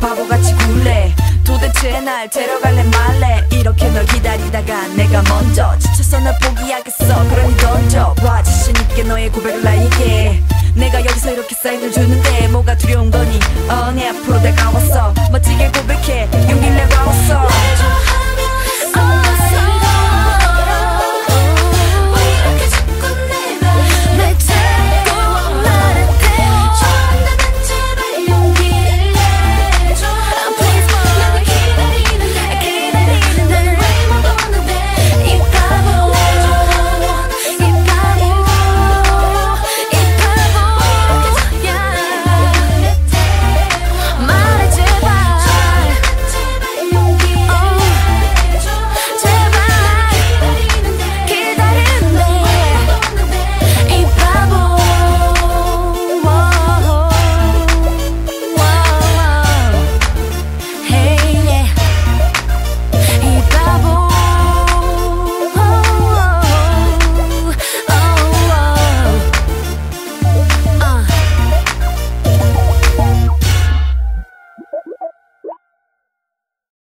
바보같이 굴래. 도대체 날 데려갈래 말래. 이렇게 널 기다리다가 내가 먼저 지쳐서 널 포기하겠어. 그러니 던져봐 자신 있게 너의 고백을 나에게. 내가 여기서 이렇게 사인을 주는데 뭐가 두려운 거.